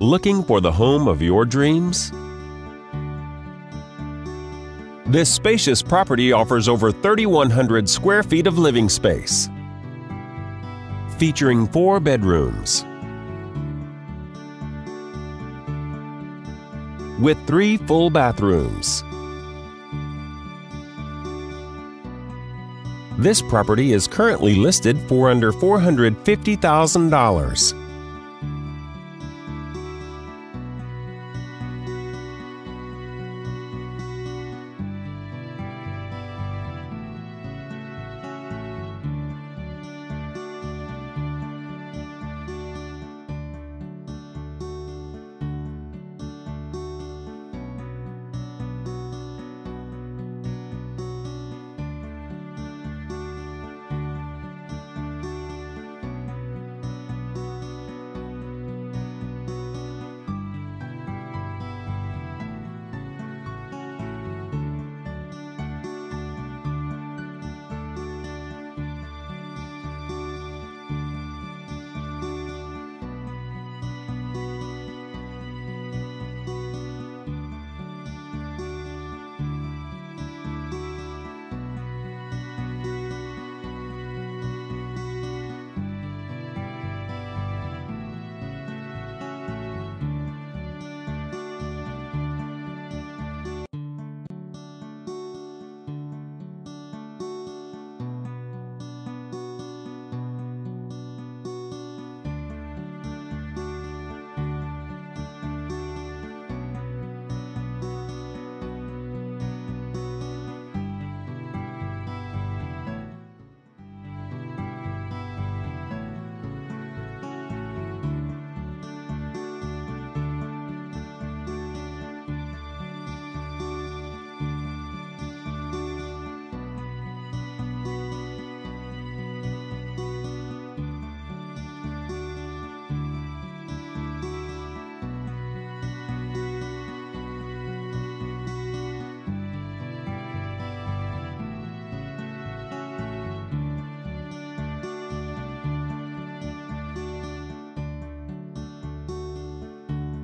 Looking for the home of your dreams? This spacious property offers over 3,100 square feet of living space, featuring 4 bedrooms with 3 full bathrooms. This property is currently listed for under $450,000.